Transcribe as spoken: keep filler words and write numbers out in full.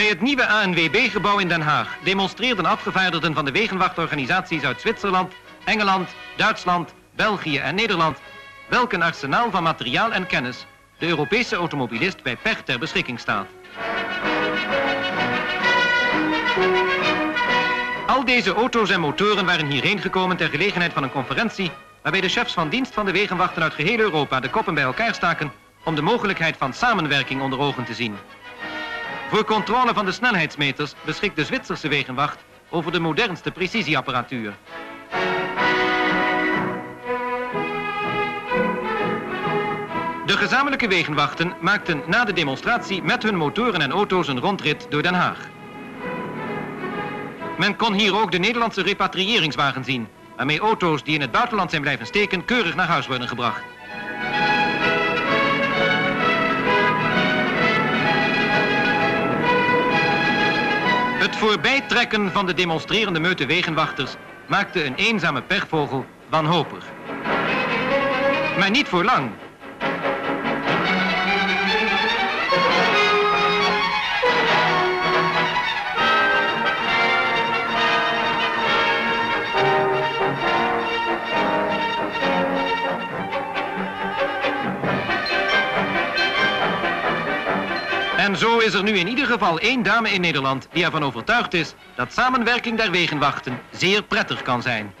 Bij het nieuwe A N W B-gebouw in Den Haag demonstreerden afgevaardigden van de Wegenwachtorganisaties uit Zwitserland, Engeland, Duitsland, België en Nederland welk een arsenaal van materiaal en kennis de Europese automobilist bij pech ter beschikking staat. Al deze auto's en motoren waren hierheen gekomen ter gelegenheid van een conferentie waarbij de chefs van dienst van de Wegenwachten uit geheel Europa de koppen bij elkaar staken om de mogelijkheid van samenwerking onder ogen te zien. Voor controle van de snelheidsmeters beschikt de Zwitserse Wegenwacht over de modernste precisieapparatuur. De gezamenlijke Wegenwachten maakten na de demonstratie met hun motoren en auto's een rondrit door Den Haag. Men kon hier ook de Nederlandse repatriëringswagen zien, waarmee auto's die in het buitenland zijn blijven steken keurig naar huis worden gebracht. Het voorbijtrekken van de demonstrerende meute Wegenwachters maakte een eenzame pechvogel wanhopig. Maar niet voor lang. En zo is er nu in ieder geval één dame in Nederland die ervan overtuigd is dat samenwerking der Wegenwachten zeer prettig kan zijn.